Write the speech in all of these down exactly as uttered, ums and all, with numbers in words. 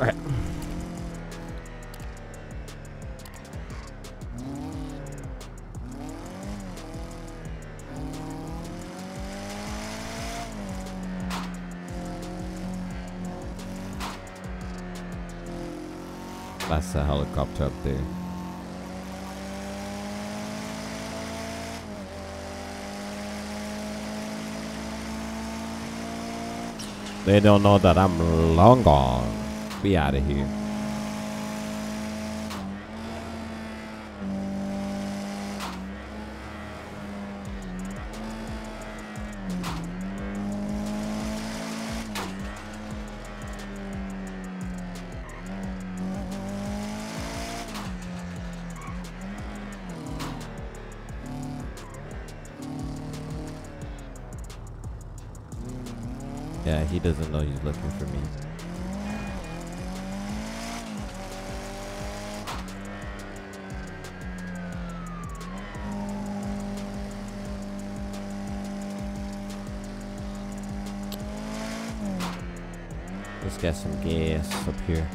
Okay. That's a helicopter up there. They don't know that I'm long gone. Be out of here. Yeah, he doesn't know he's looking for me. Let's get some gas up here.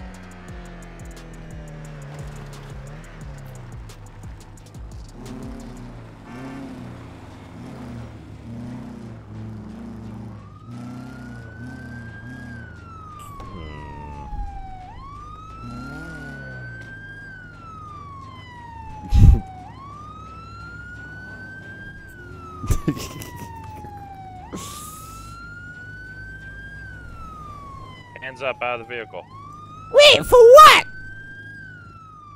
Hands up, out of the vehicle. Wait, for what?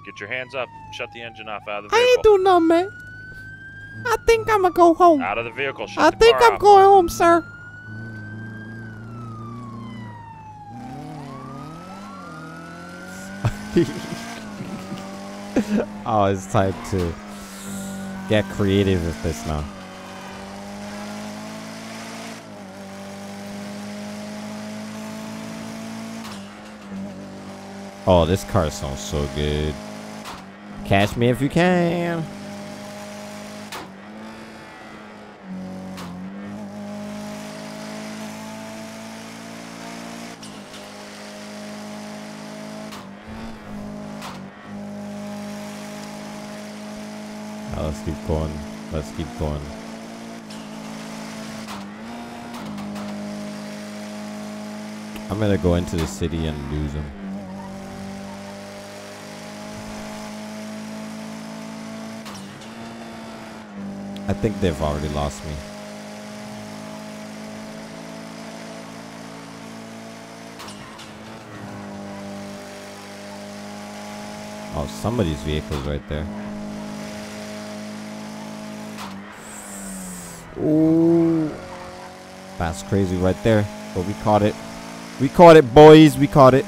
Get your hands up. Shut the engine off, out of the vehicle. I ain't doing nothing, man. I think I'm gonna go home. Out of the vehicle. Shut I the think car I'm off. Going home, sir. Oh, it's time to get creative with this now. Oh, this car sounds so good. Catch me if you can. Now let's keep going. Let's keep going. I'm gonna go into the city and lose him. I think they've already lost me. Oh, somebody's vehicle's right there. Ooh. That's crazy right there. But we caught it. We caught it, boys. We caught it.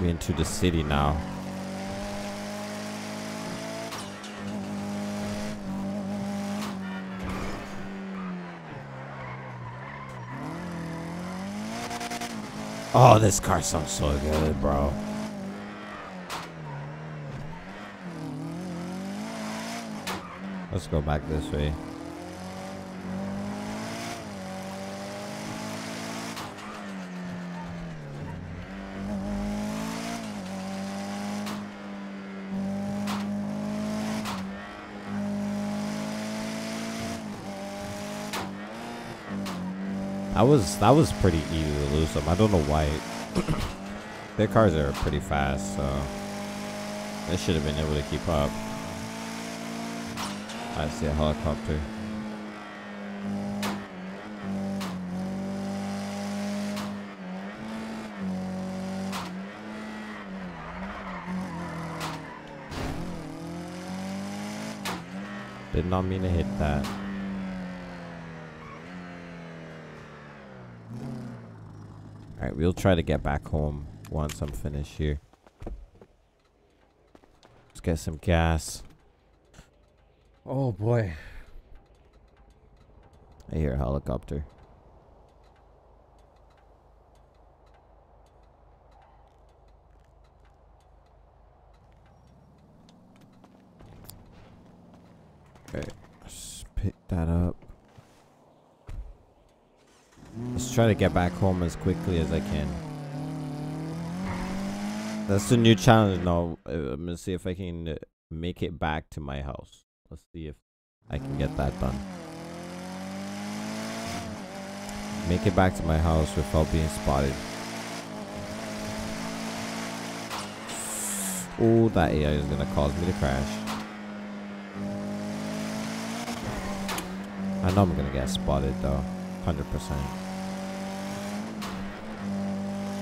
We're into the city now. Oh, this car sounds so good, bro. Let's go back this way. That was that was pretty easy to lose them. I don't know why. Their cars are pretty fast, so they should have been able to keep up. I see a helicopter. Did not mean to hit that. Alright, we'll try to get back home once I'm finished here. Let's get some gas. Oh boy. I hear a helicopter. Okay, let's pick that up. Let's try to get back home as quickly as I can. That's the new challenge now. I'm gonna see if I can make it back to my house. Let's see if I can get that done. Make it back to my house without being spotted. Oh, that A I is gonna cause me to crash. I know I'm gonna get spotted though. one hundred percent.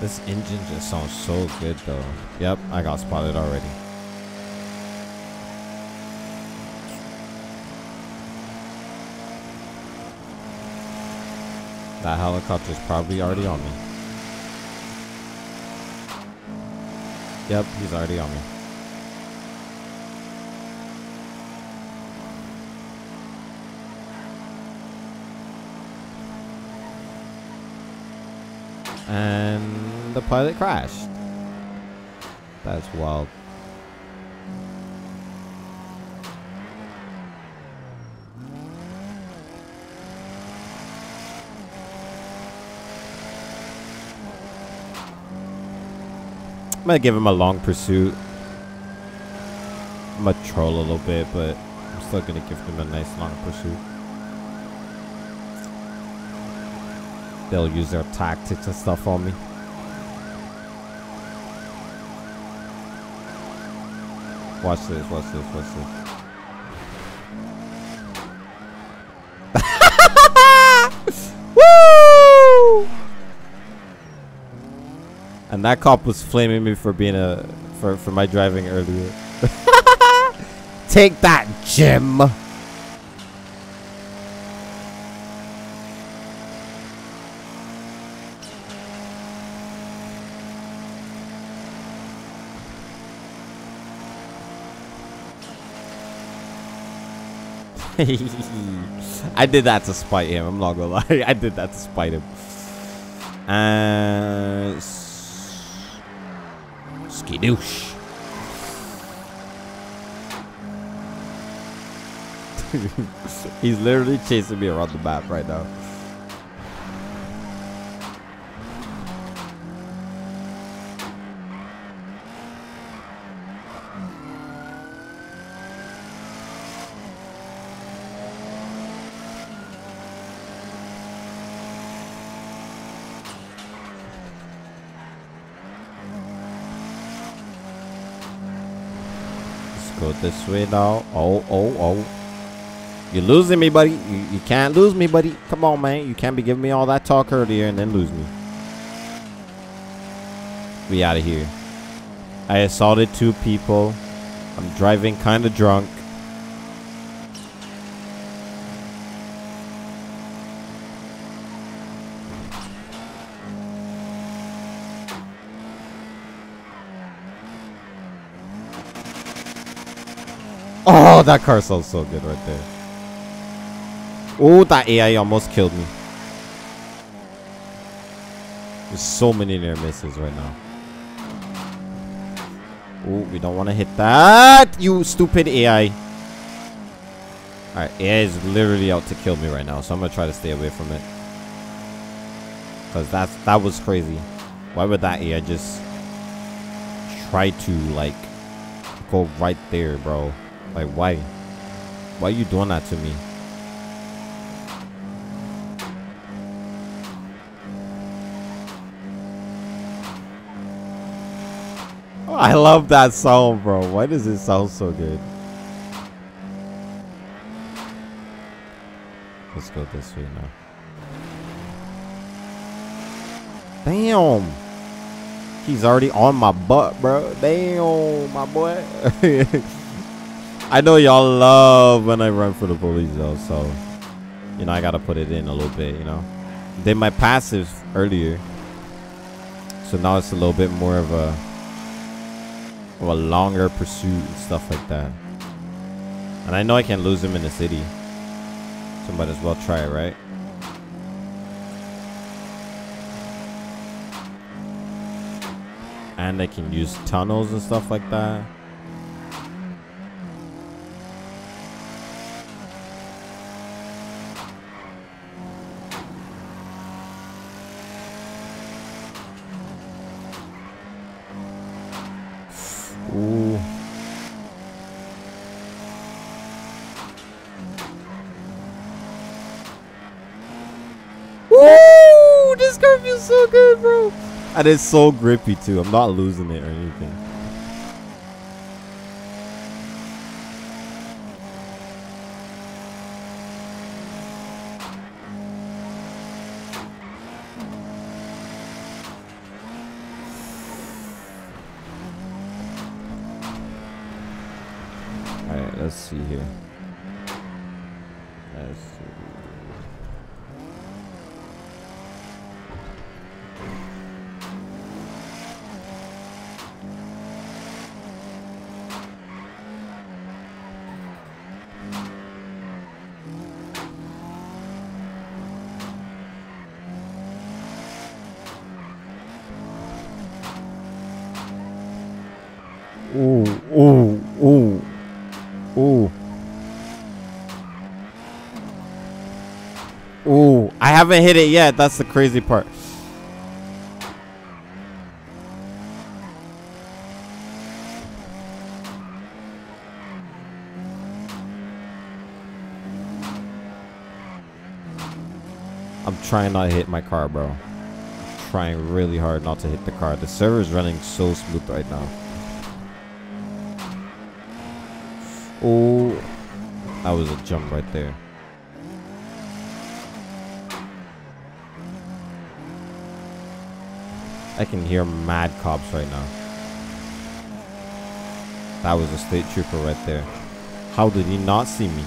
This engine just sounds so good though. Yep, I got spotted already. That helicopter's probably already on me. Yep, he's already on me. And the pilot crashed. That's wild. I'm gonna give him a long pursuit. I'm gonna troll a little bit, but I'm still gonna give him a nice long pursuit. They'll use their tactics and stuff on me. Watch this, watch this, watch this. Woo! And that cop was flaming me for being a for for my driving earlier. Take that, Jim. I did that to spite him. I'm not gonna lie. I did that to spite him. Uh, skidoosh. He's literally chasing me around the map right now. Go this way now. Oh, oh, oh. You're losing me, buddy. You, you can't lose me, buddy. Come on, man. You can't be giving me all that talk earlier and then lose me. We out of here. I assaulted two people. I'm driving kind of drunk. Oh, that car sounds so good right there. Oh, that A I almost killed me. There's so many near misses right now. Oh, we don't want to hit that, you stupid A I. Alright, A I is literally out to kill me right now, so I'm going to try to stay away from it. Because that's, that was crazy. Why would that A I just try to, like, go right there, bro? Like, why? Why are you doing that to me? Oh, I love that sound, bro. Why does it sound so good? Let's go this way now. Damn. He's already on my butt, bro. Damn, my boy. I know y'all love when I run for the police though, so you know I gotta put it in a little bit, you know. Did my passive earlier, so now it's a little bit more of a of a longer pursuit and stuff like that. And I know I can't lose him in the city, so might as well try it, right? and they can use tunnels and stuff like that. Ooh. Woo! This car feels so good, bro. And it's so grippy too. I'm not losing it or anything. Alright, let's see here. Let's see. Ooh, ooh, ooh. Ooh. Ooh. I haven't hit it yet. That's the crazy part. I'm trying not to hit my car, bro. I'm trying really hard not to hit the car. The server is running so smooth right now. Oh, that was a jump right there. I can hear mad cops right now. That was a state trooper right there. How did he not see me?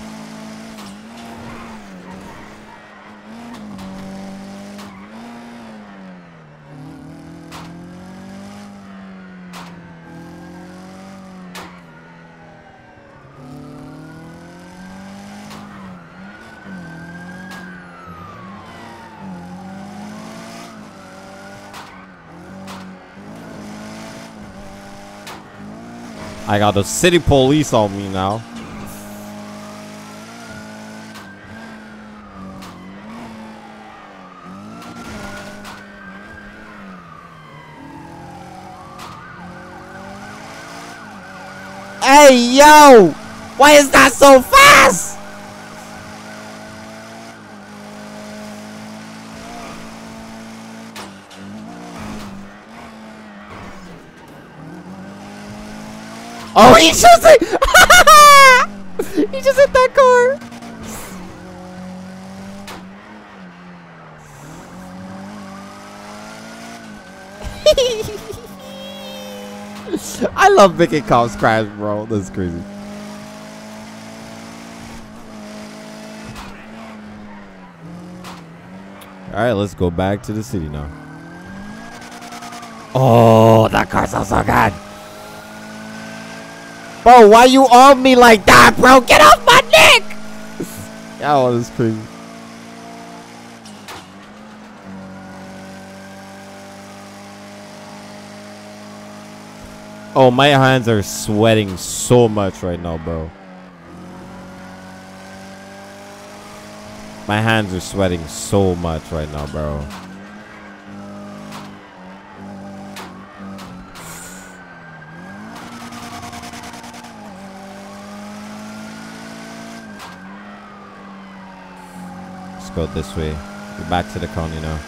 I got the city police on me now. Hey, yo! Why is that so fast? Oh, he just hit! He just hit that car! I love making cops crash, bro. That's crazy. Alright, let's go back to the city now. Oh, that car sounds so good! Bro, why you on me like that, bro? Get off my neck! Oh, this is crazy. Oh, my hands are sweating so much right now, bro. My hands are sweating so much right now, bro. Go this way. We're back to the county now.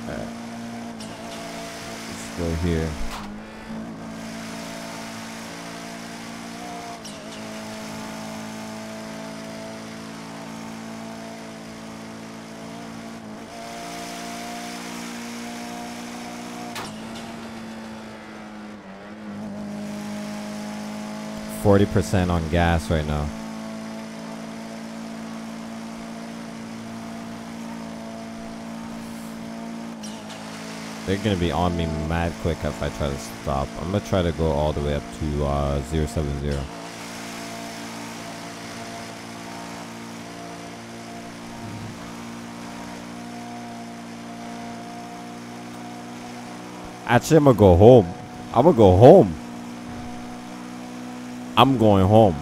All right. Let's go here. forty percent on gas right now. They're gonna be on me mad quick if I try to stop. I'm gonna try to go all the way up to uh, zero seven zero. Actually, I'm gonna go home. I'm gonna go home. I'm going home.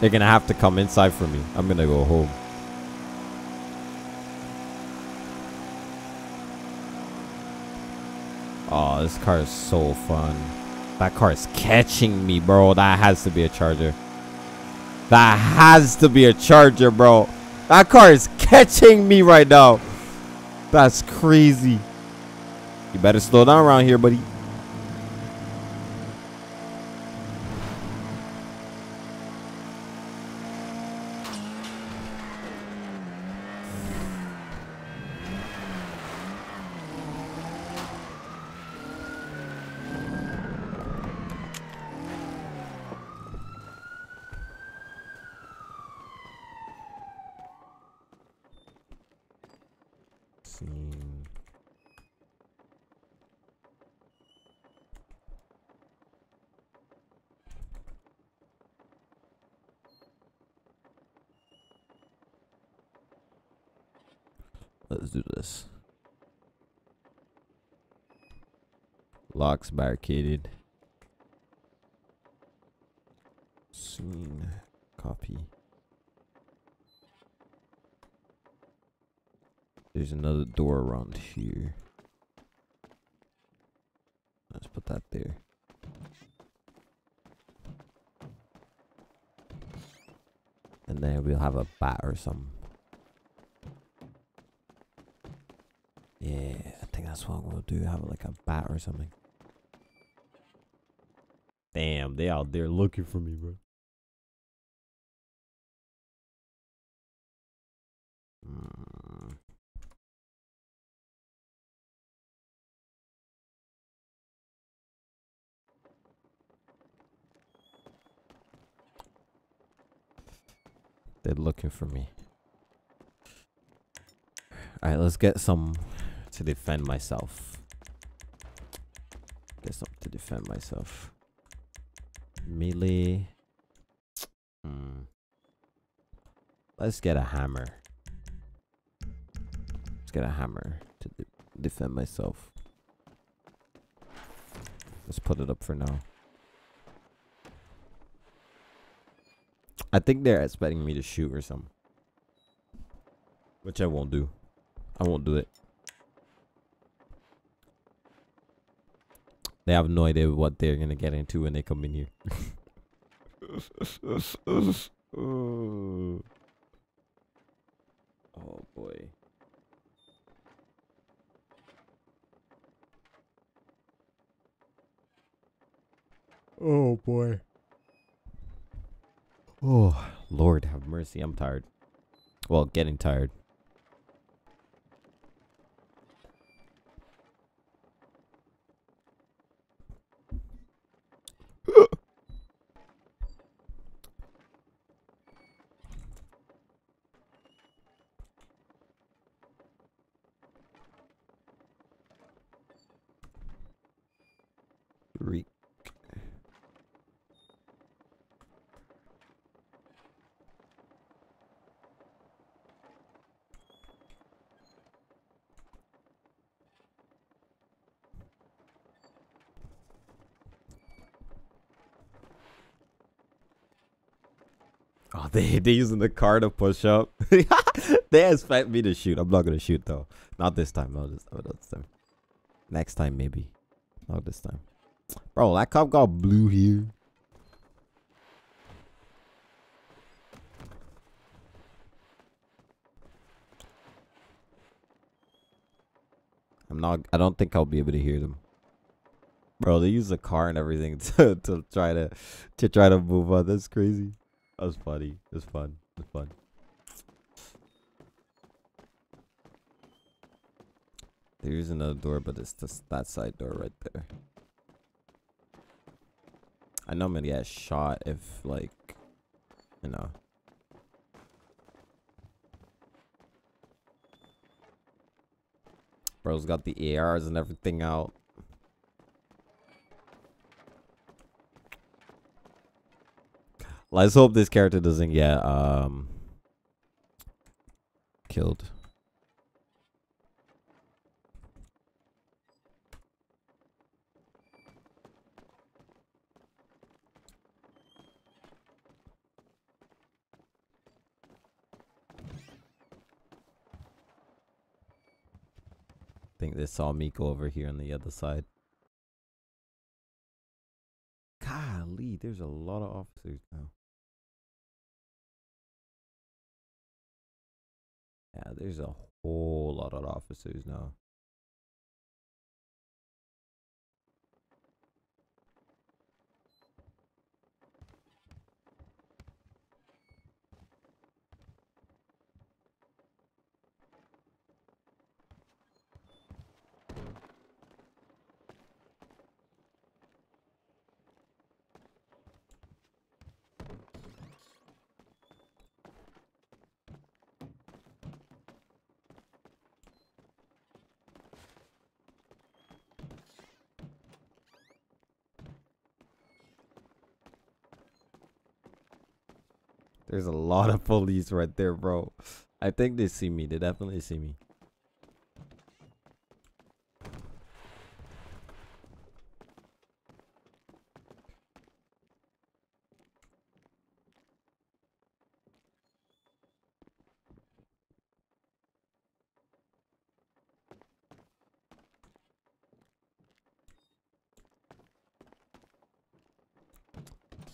They're gonna have to come inside for me. I'm gonna go home. Oh, this car is so fun. That car is catching me, bro. That has to be a Charger. That has to be a Charger, bro. That car is catching me right now. That's crazy. You better slow down around here, buddy. Let's do this. Locks barricaded. Scene. Copy. There's another door around here. Let's put that there. And then we'll have a bat or something. Yeah, I think that's what I'm gonna do. Have like a bat or something. Damn, they out there looking for me, bro. Mm. They're looking for me. All right, let's get some to defend myself. Get something to defend myself. Melee. Mm. Let's get a hammer. Let's get a hammer to de defend myself. Let's put it up for now. I think they're expecting me to shoot or something, which I won't do. I won't do it. They have no idea what they're gonna get into when they come in here. Oh boy. Oh boy. Oh Lord have mercy, I'm tired. Well, getting tired. Reek. Oh, they they using the car to push up. They expect me to shoot. I'm not gonna shoot though. Not this time. Not this, not this time. Next time maybe. Not this time. Bro, that cop got blue here. I'm not. I don't think I'll be able to hear them. Bro, they use the car and everything to to try to to try to move on. That's crazy. That was funny. It's fun. It's fun. There's another door, but it's just that side door right there. I know I'm gonna get shot if, like, you know. Bro's got the A Rs and everything out. Let's hope this character doesn't get um killed. I think they saw me go over here on the other side. Golly, there's a lot of officers now. Yeah, there's a whole lot of officers now. There's a lot of police right there, bro. I think they see me. They definitely see me.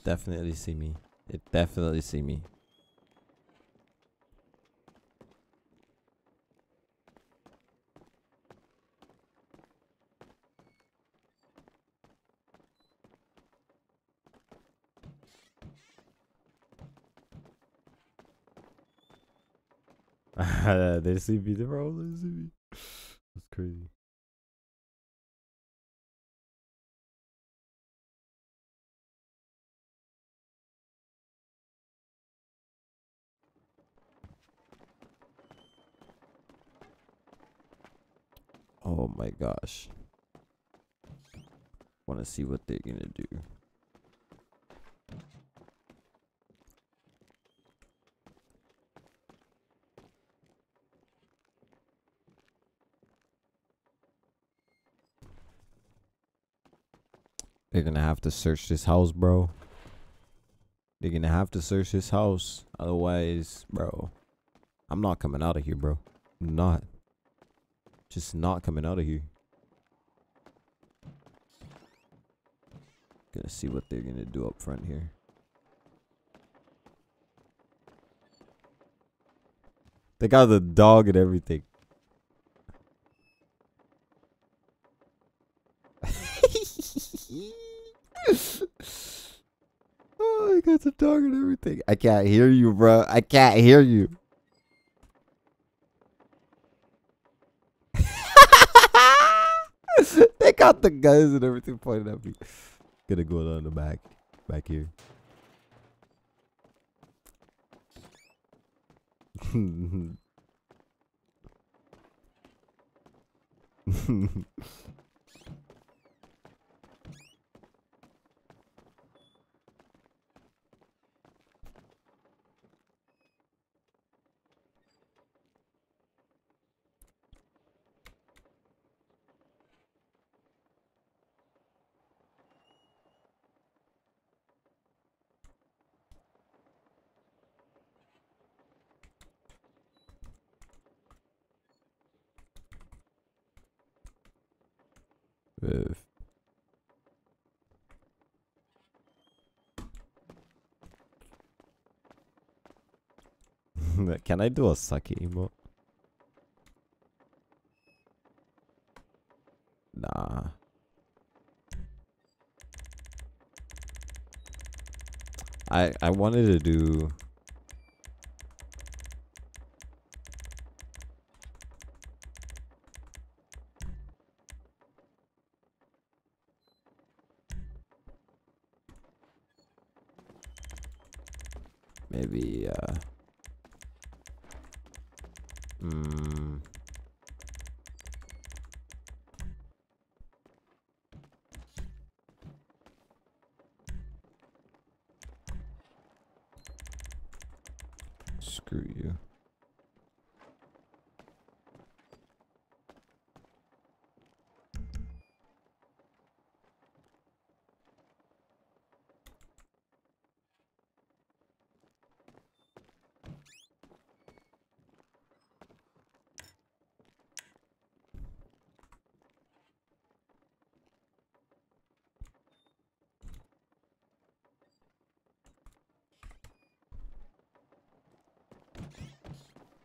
Definitely see me. It definitely see me. They see me, they're all they see me. That's crazy. Oh my gosh. Wanna see what they're gonna do. They're gonna have to search this house, bro. They're gonna have to search this house. Otherwise, bro, I'm not coming out of here, bro. I'm not. Just not coming out of here. Gonna see what they're gonna do up front here. They got the dog and everything. Oh, I got the dog and everything. I can't hear you, bro. I can't hear you. They got the guns and everything pointed at me. Gonna go down the back, back here. With. Can I do a sucky emote? Nah. I I wanted to do. Maybe, uh... Hmm... Screw you.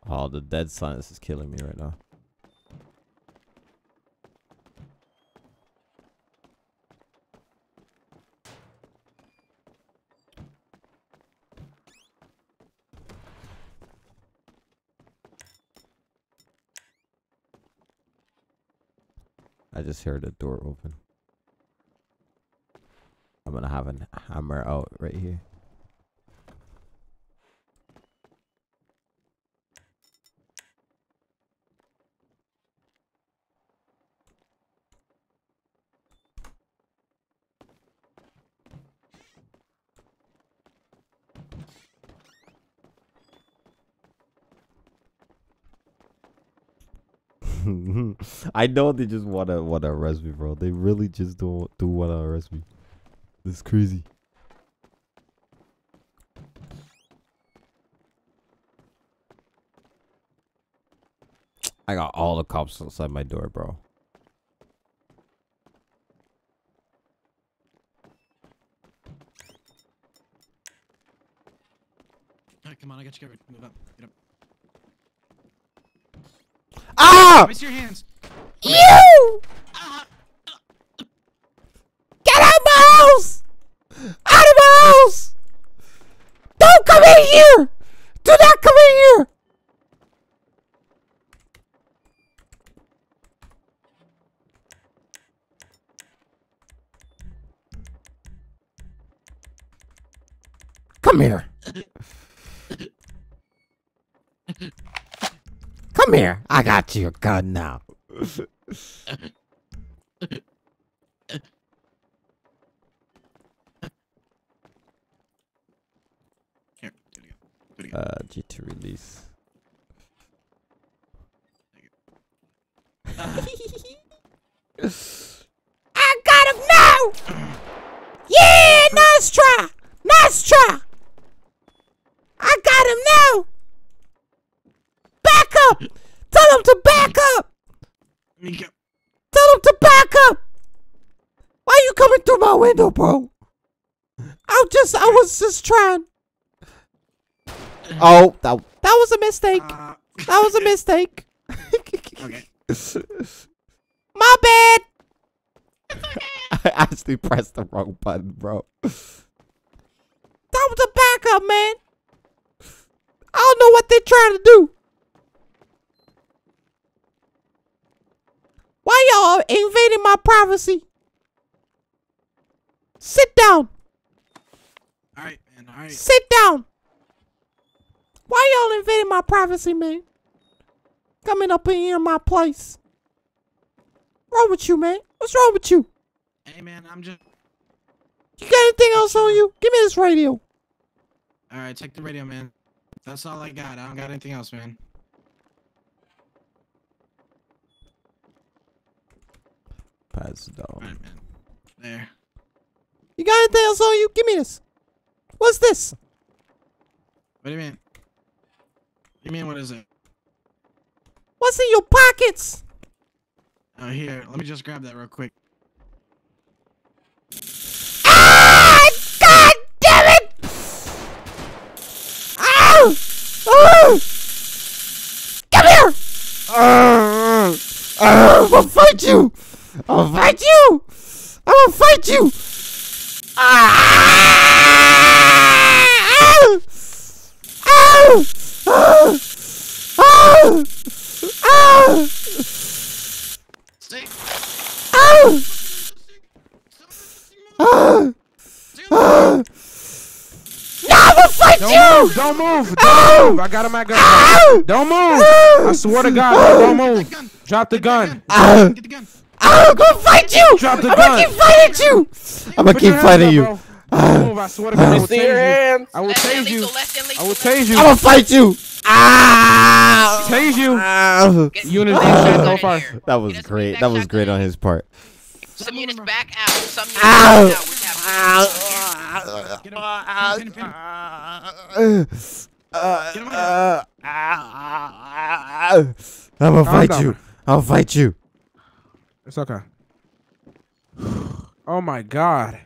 Oh, the dead silence is killing me right now. I just heard a door open. I'm gonna have a hammer out right here. I know they just wanna wanna arrest me, bro. They really just don't do wanna arrest me. This is crazy. I got all the cops outside my door, bro. Alright, come on, I got you covered. Move up. Get up. Ah! Raise your hands. You! Get out of my house! Out of my house! Don't come in here! Do not come in here! Come here. Come here. I got your gun now. Here, do it again. Do it again. Uh, G to release. Uh. I got him now. Yeah, nice try, nice try. I got him now. Back up. Tell him to back up. Nico. Tell him to back up! Why are you coming through my window, bro? I just, I was just trying. Oh, that, that was a mistake. Uh, that was a mistake. Okay. My bad. I actually pressed the wrong button, bro. Tell him to back up, man. I don't know what they're trying to do. Why y'all invading my privacy? Sit down. All right, man. All right. Sit down. Why y'all invading my privacy, man? Coming up in here in my place. What's wrong with you, man? What's wrong with you? Hey, man, I'm just... You got anything else on you? Give me this radio. All right, take the radio, man. That's all I got. I don't got anything else, man. Pass it down. Right, there. You got anything else on you? Give me this. What's this? What do you mean? What do you mean, what is it? What's in your pockets? Oh, here. Let me just grab that real quick. Ah! God damn it! Ow! Oh! Come here! Oh, I'm gonna fight you! I'll fight you! I'll fight you! Ah! Ow! Ow! Ow! Ow! Ow! Ow! Ow! Ow! No, I'll fight you! Don't move. Don't move. I got him at gun. Don't move. I swear to God, don't move. Drop the gun. Get the gun. I'm gonna fight you. Drop the gun. I'm gonna keep fighting you. I'm gonna keep fighting you. Move, I swear to God, I will tase you. I will tase you. I will tase you. I will fight you. Ah! Tase you. Unit, so far. That was great. That was great on his part. Some units back out. Some units back out. We're tapping. I'm gonna fight you. I'll fight you. It's okay. Oh my God.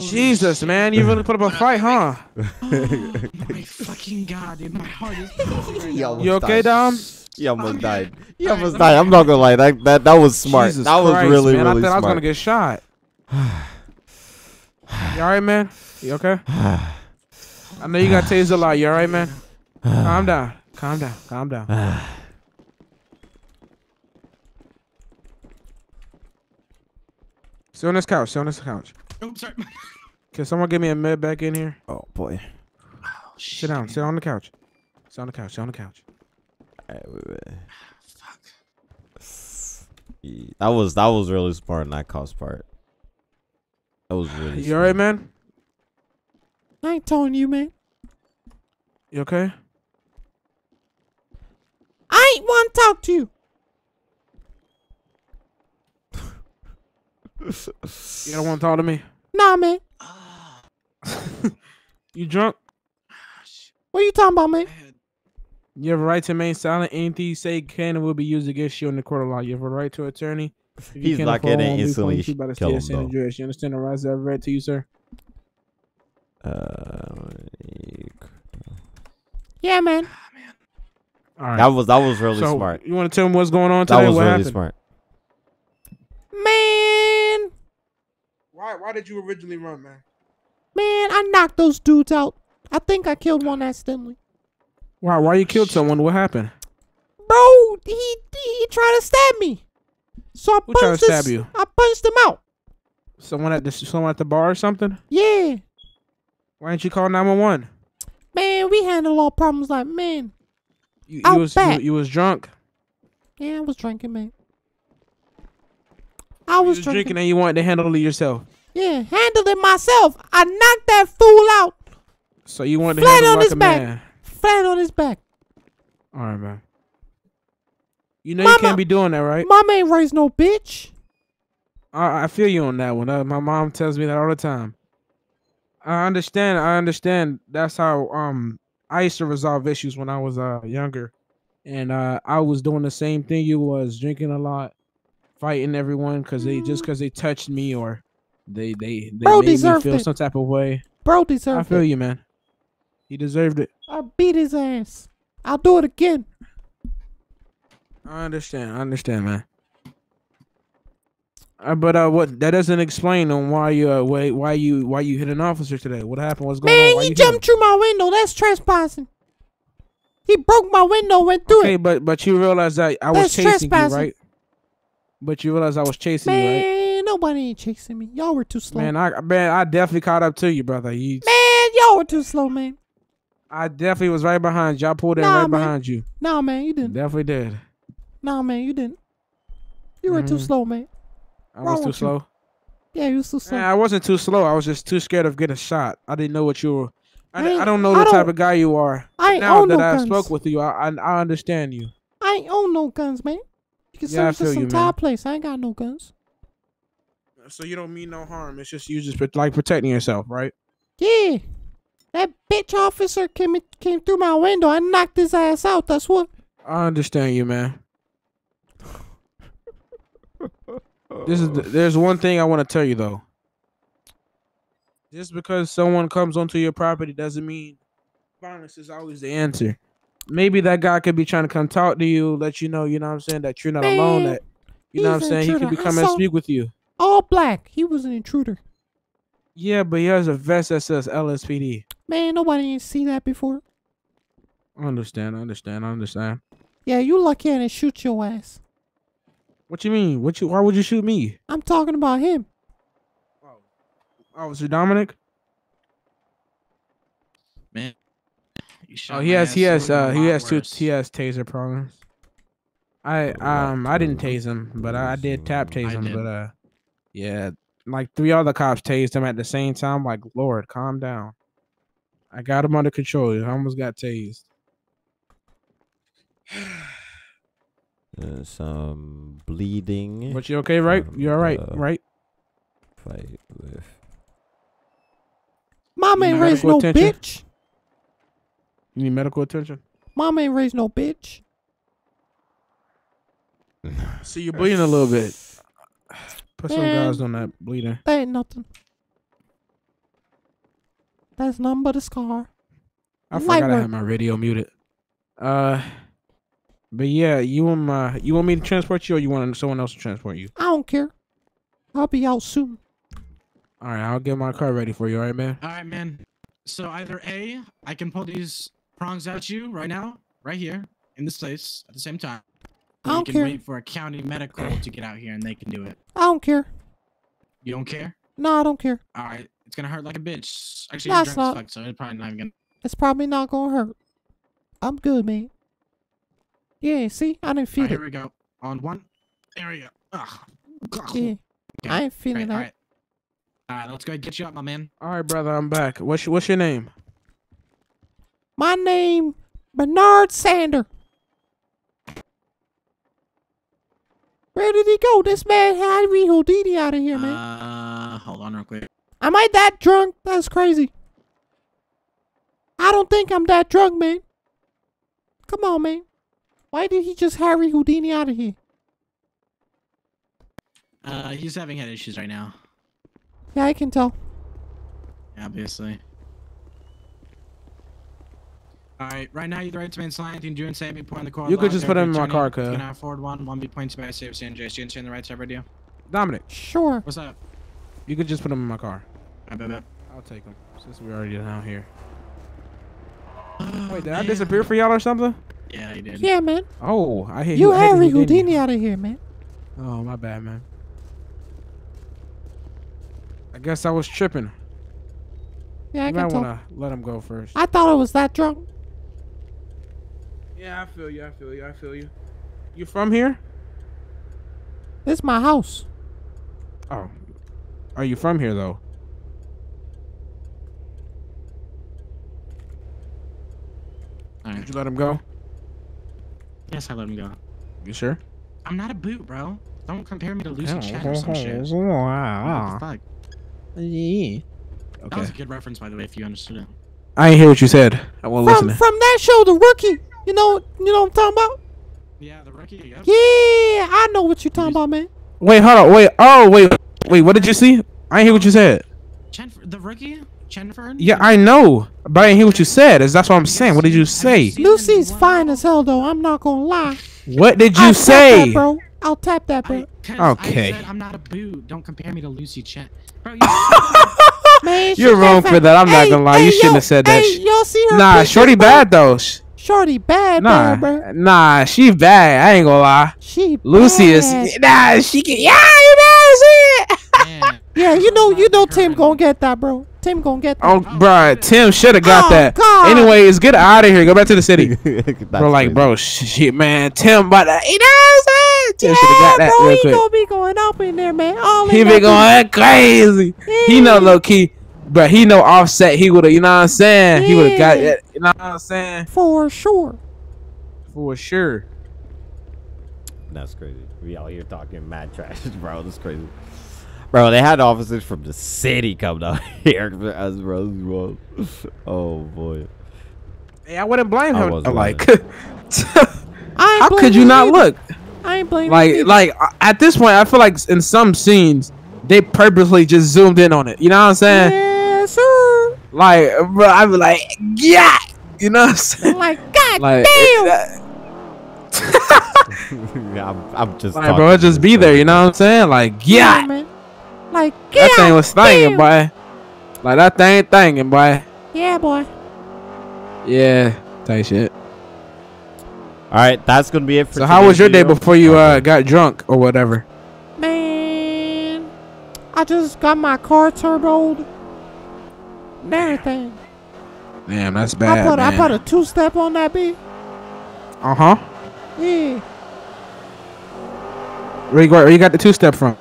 Jesus, man, you really put up a fight, huh? Oh, my fucking God, dude, my heart is right now. You okay, Dom? He almost died. He almost died. I'm not gonna lie, that that, that was smart. Jesus that was Christ, really, man. really smart. I thought smart. I was gonna get shot. You all right, man? You okay? I know you got tased a lot. You all right, man? Calm down. Calm down. Calm down. Sit on this couch. Sit on this couch. Oh, sorry. Can someone give me a med back in here? Oh boy. Oh, shit. Sit down. Sit on the couch. Sit on the couch. Sit on the couch. Alright, wait, wait. Fuck. Yeah, that was that was really smart, not cost part. That was really. You alright, man? I ain't telling you, man. You okay? I ain't want to talk to you. You don't want to talk to me? Nah, man. You drunk? What are you talking about, man? You have a right to remain silent. Anything you say can and will be used against you in the court of law. You have a right to an attorney. If you He's not getting instantly by the state of San Andreas. You understand the rights that I've read to you, sir? Uh, yeah, man. Oh, man. All right. That was that was really so, smart. You want to tell me what's going on today? That was what really happened? smart. Man, why why did you originally run, man? Man, I knocked those dudes out. I think I killed one accidentally. Wow, why you killed someone? What happened? Bro, he he tried to stab me. So I Who punched to stab this, you? I punched him out. Someone at the someone at the bar or something? Yeah. Why didn't you call nine one one? Man, we handle all problems like men. You, you was you, you was drunk. Yeah, I was drinking, man. I was, was drinking, drinking and you wanted to handle it yourself. Yeah, handle it myself. I knocked that fool out. So you wanted Flat to handle it like his a back. man. Flat on his back. All right, man. You know Mama, you can't be doing that, right? Mom ain't raised no bitch. I, I feel you on that one. Uh, my mom tells me that all the time. I understand. I understand. That's how um I used to resolve issues when I was uh younger, and uh I was doing the same thing. You was drinking a lot, fighting everyone because they mm. just because they touched me or they they they Bro made me feel it. some type of way. Bro deserved it. I feel it. you, man. He deserved it. I beat his ass. I'll do it again. I understand. I understand, man. Uh, but uh, what that doesn't explain on why you uh, wait, why you why you hit an officer today? What happened? What's going man, on? Man, he jumped through my window. That's trespassing. He broke my window, went through okay, it. Okay, but but you realize that I was That's chasing you, right? But you realize I was chasing man, you, right? Man, nobody ain't chasing me. Y'all were too slow. Man, I man, I definitely caught up to you, brother. You man, y'all were too slow, man. I definitely was right behind you. I pulled in nah, right man. behind you. Nah, man, you didn't. Definitely did. Nah, man, you didn't. You were mm. too slow, man. I Why was too you? slow? Yeah, you was too slow. Nah, I wasn't too slow. I was just too scared of getting shot. I didn't know what you were. I, I, I don't know the type of guy you are. I ain't now own that no I guns. spoke with you, I, I I understand you. I ain't own no guns, man. You can yeah, send me to some tire place. I ain't got no guns. So you don't mean no harm. It's just you just like protecting yourself, right? Yeah. That bitch officer came came through my window. I knocked his ass out. That's what. I understand you, man. This is the, there's one thing I want to tell you though. Just because someone comes onto your property doesn't mean violence is always the answer. Maybe that guy could be trying to come talk to you, let you know, you know what I'm saying, that you're not Man, alone. That you know what I'm saying, intruder. he could be coming and speak with you. All black. He was an intruder. Yeah, but he has a vest that says L S P D. Man, nobody ain't seen that before. I understand, I understand, I understand. Yeah, you lucky I didn't shoot your ass. What you mean? What you? Why would you shoot me? I'm talking about him. Oh. Officer Dominic? Man, Oh, he has, he has, uh, he has two, he has taser problems. I, um, I didn't tase him, but I, I did tap tase him, but, uh, yeah, like three other cops tased him at the same time. Like, Lord, calm down. I got him under control. I almost got tased. Uh, some bleeding. But you okay, right? Um, you all right, uh, right? Fight with. Mom ain't raised no attention? Bitch. You need medical attention. Mom ain't raised no bitch. So you're bleeding a little bit. Put some guys on that bleeding. That ain't nothing. That's nothing but a scar. I Light forgot work. I had my radio muted. Uh. But yeah, you want my, you want me to transport you, or you want someone else to transport you? I don't care. I'll be out soon. All right, I'll get my car ready for you. All right, man. All right, man. So either A, I can pull these prongs at you right now, right here in this place at the same time. I don't care. You can wait for a county medical to get out here, and they can do it. I don't care. You don't care? No, I don't care. All right, it's gonna hurt like a bitch. Actually, it's not. Fucked, so it's probably not even gonna. It's probably not gonna hurt. I'm good, man. Yeah, see? I didn't feel right, it. Here we go. On one. There we go. Ugh. Yeah. Okay. I ain't feeling that. All right. All right, let's go and get you up, my man. All right, brother, I'm back. What's your, what's your name? My name, Bernard Sander. Where did he go? This man had me Houdini out of here, man. Uh, hold on real quick. Am I that drunk? That's crazy. I don't think I'm that drunk, man. Come on, man. Why did he just Harry Houdini out of here? Uh, he's having head issues right now. Yeah, I can tell. Obviously. Alright, right now you're the right to mainline. You can do and save me point in the car. You could just put him in my car, cuz. Can I afford one? One B points by save Sanjay. You understand the right side radio? Dominic. Sure. What's up? You could just put him in my car. I bet, bet. I'll take him, since we're already down here. Oh, wait, did man. I disappear for y'all or something? Yeah, he did. Yeah, man. Oh, I hear you. You Harry Houdini out of here, man. Oh, my bad, man. I guess I was tripping. Yeah, I you can might want to let him go first. I thought I was that drunk. Yeah, I feel you. I feel you. I feel you. You from here? This is my house. Oh. Are you from here, though? All right. Did you let him go? Yes, I let him go. You sure? I'm not a boot, bro. Don't compare me to Lucy Chat or some shit. Wow. What the yeah. Okay. That was a good reference, by the way, if you understood it. I didn't hear what you said. I won't listen. From that show, The Rookie. You know, you know what I'm talking about? Yeah, The Rookie. Yep. Yeah, I know what you're talking about, man. Wait, hold on. Wait. Oh, wait. Wait. What did you see? I didn't hear what you said. Chenf The Rookie. Jennifer? Yeah, I know, but I didn't hear what you said. That's what I'm saying. What did you say? Lucy's fine as hell, though. I'm not gonna lie. What did you I'll say? Tap that, bro. I'll tap that, bro. I, okay. I said I'm not a boo. Don't compare me to Lucy Chen. Bro, you man, you're wrong for that. I'm hey, not gonna lie. Hey, you shouldn't yo, have said that. Hey, yo, see her nah, picture, shorty bro. Bad though. Shorty bad, nah, bro. Nah, she bad. I ain't gonna lie. She Lucy bad. Is nah. She can. Yeah, you know what I'm saying? Yeah, you know, you know, Tim gonna get that, bro. Tim gonna get that. Oh, oh bro, Tim should have got oh, that. God. Anyways, get out of here. Go back to the city. Bro, like, crazy. Bro, shit, man. Tim, but uh, he does it. Tim yeah, should have got that bro, real quick. He gonna be going up in there, man. All he be going crazy. Yeah. He know low key, but he know Offset. He would have, you know what I'm saying? Yeah. He would have got it. You know what I'm saying? For sure. For sure. That's crazy. We out here talking mad trash, bro. That's crazy. Bro, they had officers from the city come down here for us, bro. Oh, boy. Hey, I wouldn't blame him. Like, how could you not look? I ain't blaming you. Like, like, at this point, I feel like in some scenes, they purposely just zoomed in on it. You know what I'm saying? Yeah, sure. Like, bro, I'd be like, yeah. You know what I'm saying? Like, God like, damn. I'm, I'm just like, bro, just be there. You know what I'm saying? Like, yeah. yeah Like, yeah, that thing was stinging, boy. Like, that thing thinging, boy. Yeah, boy. Yeah, tight shit. All right, that's going to be it for So how was your video. Day before you uh, got drunk or whatever? Man, I just got my car turboed and everything. Damn, that's bad. I put, man. I put a two-step on that beat. Uh huh. Yeah. Where you, where you got the two-step from?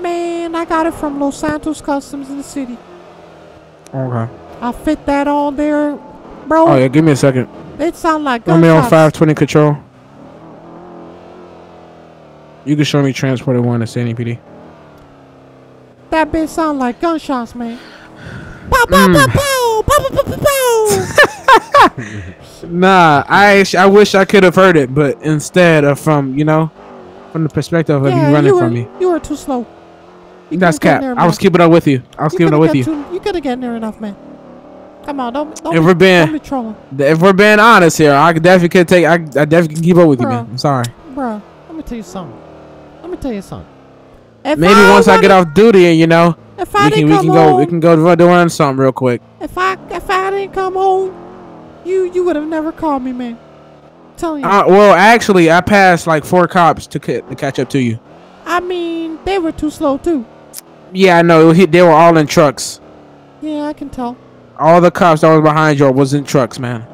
Man, I got it from Los Santos Customs in the city. Okay. I fit that on there, bro. Oh yeah, give me a second. It sound like good. I'm on five twenty control. You can show me transporter one at Sandy P D. That bitch sound like gunshots, man. Pow, pow, mm. pow, pow, pow, pow, pow, pow. Nah, I, I wish I could have heard it, but instead of from, you know, from the perspective of yeah, you running you were, from me. You were too slow. You That's cap. I was keeping up with you. I was you keeping up with you. Too, you could have gotten there enough, man. Come on, don't, don't, if we're being, don't be trolling. If we're being honest here, I definitely could take, I, I definitely can keep up with Bruh. you, man. I'm sorry. Bruh, let me tell you something. Let me tell you something. If Maybe I once wanna, I get off duty and, you know, if I we, can, we can go home, we can go doing something real quick. If I if I didn't come home, you you would have never called me, man. I'm telling you. Uh, well, actually, I passed like four cops to, to catch up to you. I mean, they were too slow, too. Yeah, I know. They were all in trucks. Yeah, I can tell. All the cops that were behind you was in trucks, man.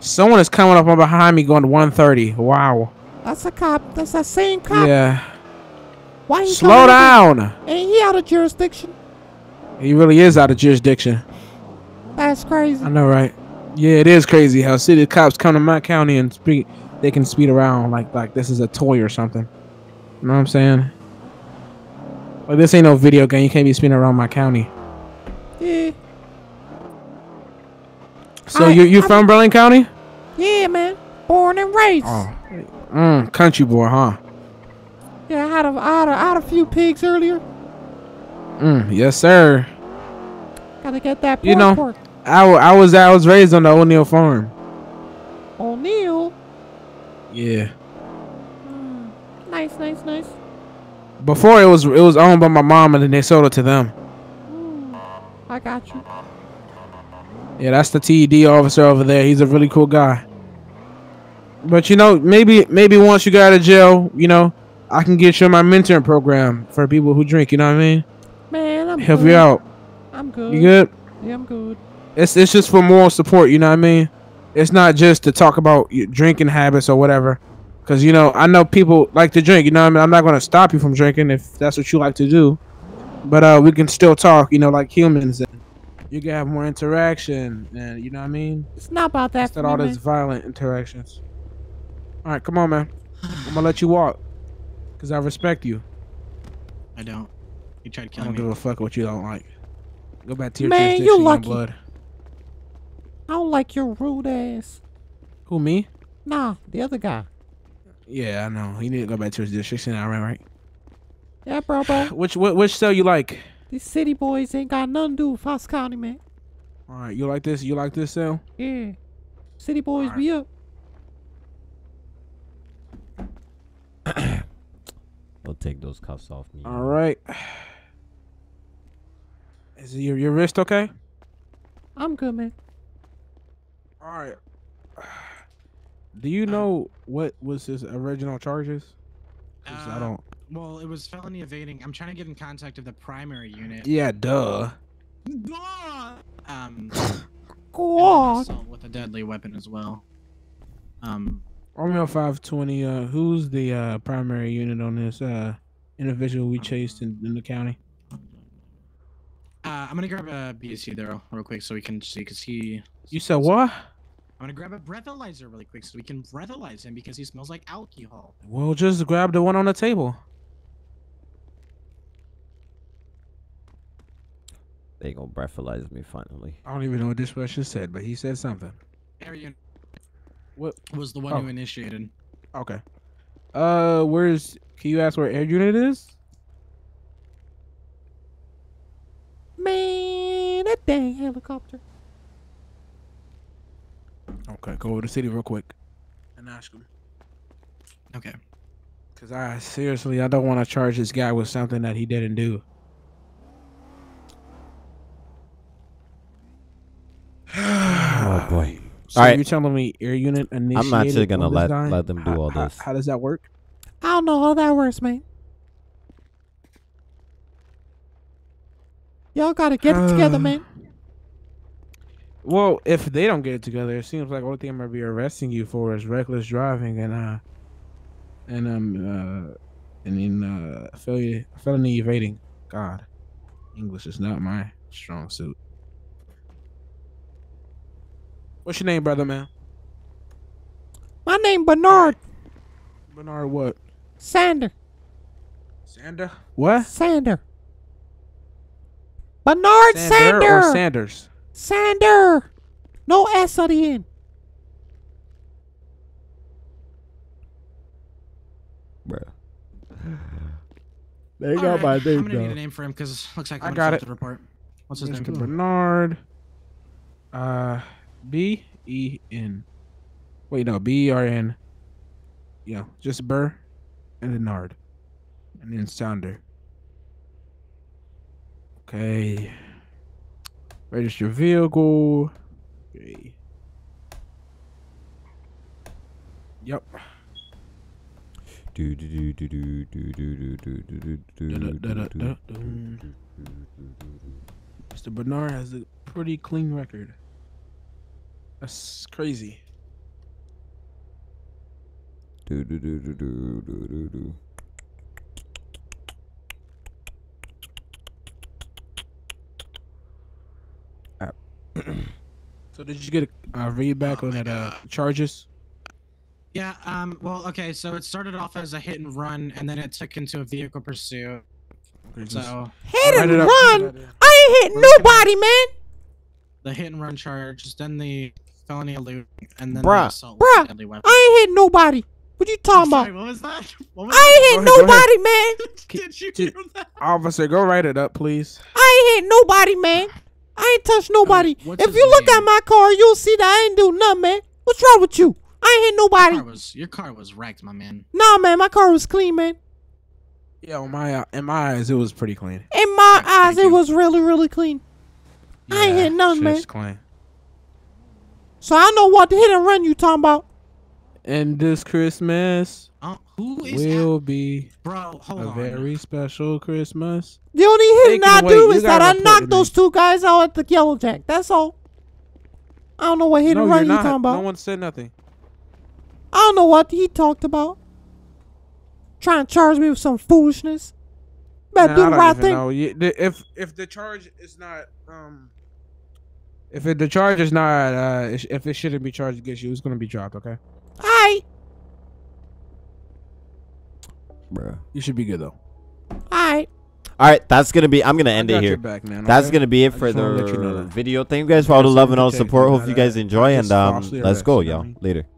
Someone is coming up on behind me going to one thirty. Wow. That's a cop. That's that same cop. Yeah. Why he Slow down. Ain't he out of jurisdiction? He really is out of jurisdiction. That's crazy. I know, right? Yeah, it is crazy how city cops come to my county and speak. They can speed around like like this is a toy or something. You know what I'm saying? Like this ain't no video game. You can't be speeding around my county. Yeah. So I, you you I, from I, Berlin County? Yeah, man. Born and raised. Oh, mm, country boy, huh? Yeah, I had a I had a, I had a few pigs earlier. Mm, yes, sir. Gotta get that pork. You know, pork. I I was I was raised on the O'Neill farm. O'Neill. Yeah. Mm, nice, nice, nice. Before it was it was owned by my mom, and then they sold it to them. Mm, I got you. Yeah, that's the T E D officer over there. He's a really cool guy. But, you know, maybe maybe once you get out of jail, you know, I can get you in my mentoring program for people who drink. You know what I mean? Man, I'm Help good. you out. I'm good. You good? Yeah, I'm good. It's, it's just for moral support. You know what I mean? It's not just to talk about your drinking habits or whatever. Because, you know, I know people like to drink. You know what I mean? I'm not going to stop you from drinking if that's what you like to do. But uh, we can still talk, you know, like humans. You can have more interaction, and you know what I mean? It's not about that. It's not all this violent interactions. All right, come on, man. I'm going to let you walk because I respect you. I don't. You tried killing me. I don't give a fuck what you don't like. Go back to your man, jurisdiction, you lucky. Blood. I don't like your rude ass. Who, me? Nah, the other guy. Yeah, I know. He need to go back to his jurisdiction. All right, right? Yeah, bro, bro. Which, which, which cell you like? These city boys ain't got nothing to do with Fox County, man. All right, you like this? You like this, Sal? Yeah. City boys right. be up. They'll take those cuffs off me. All right. Is your your wrist okay? I'm good, man. All right. Do you know um, what was his original charges? Because uh, I don't. Well, it was felony evading. I'm trying to get in contact with the primary unit. Yeah, duh. Duh. Um, God. Assault with a deadly weapon as well. Um. Romeo five twenty. Uh, who's the uh primary unit on this uh individual we chased in, in the county? Uh, I'm gonna grab a B S C there real quick so we can see because he. You said what? I'm going to grab a breathalyzer really quick so we can breathalyze him because he smells like alcohol. We'll just grab the one on the table. They going to breathalyze me finally. I don't even know what this person said, but he said something. Arian what? was the one oh. who initiated. Okay. Uh, where's... Can you ask where Air Unit is? Man, that dang helicopter. Okay, go over to the city real quick and ask him. Okay. Because I seriously, I don't want to charge this guy with something that he didn't do. Oh, boy. So all right. You're telling me Air Unit initiated? I'm not just going to let let them do how, all how, this. How does that work? I don't know how that works, man. Y'all got to get uh, it together, man. Well, if they don't get it together, it seems like the only thing I'm gonna be arresting you for is reckless driving and uh and um uh and then uh failure felony evading. God, English is not my strong suit. What's your name, brother, man? My name Bernard. Bernard what? Sander. Sander? What? Sander. Bernard Sander. Sander or Sanders? Sander. No S at the end. Bruh. They got right. my name, I'm going to need a name for him because it looks like I got it. To report. What's his Mister name? Mister Bernard. Uh, B E N. Wait, no. B E R N. Yeah, just Burr and Bernard. And then Sounder. Okay. Register vehicle. Okay. Yep. Do do do do do do do do do do do do. Mister Bernard has a pretty clean record. That's crazy. Do do do do do do do. So did you get a uh, readback oh on that uh, charges? Yeah, um, well, okay, so it started off as a hit and run, and then it took into a vehicle pursuit. So hit and run? I ain't hit nobody, man! The hit and run charge, then the felony loot, and then bruh. the assault with deadly weapon. I ain't hit nobody! What you talking sorry, about? What was that? What was I ain't that? hit nobody, man! Did you hear that? Officer, go write it up, please. I ain't hit nobody, man! I ain't touched nobody. Um, if you look name? at my car, you'll see that I ain't do nothing, man. What's wrong with you? I ain't hit nobody. Your car was, your car was wrecked, my man. Nah, man, my car was clean, man. Yeah, in my, in my eyes, it was pretty clean. In my right, eyes, it you. was really, really clean. Yeah, I ain't hit nothing, man. Clean. So I know what the hit and run you talking about. And this Christmas uh, who is will that? be Bro, hold a on. very special Christmas. The only hitting I do is that I knocked those two guys out at the Yellow Jack. That's all. I don't know what hit and run you're talking about. No one said nothing. I don't know what he talked about. Trying to charge me with some foolishness. Better do the right thing. If if the charge is not um, if it, the charge is not uh, if it shouldn't be charged against you, it's gonna be dropped. Okay. Alright. Bruh. You should be good though. Alright. Alright, that's gonna be I'm gonna end it here. Back, man, that's okay? gonna be it for the you know video. Thank you guys for all the love and all the support. Hope you guys enjoy and um let's go, y'all. Later.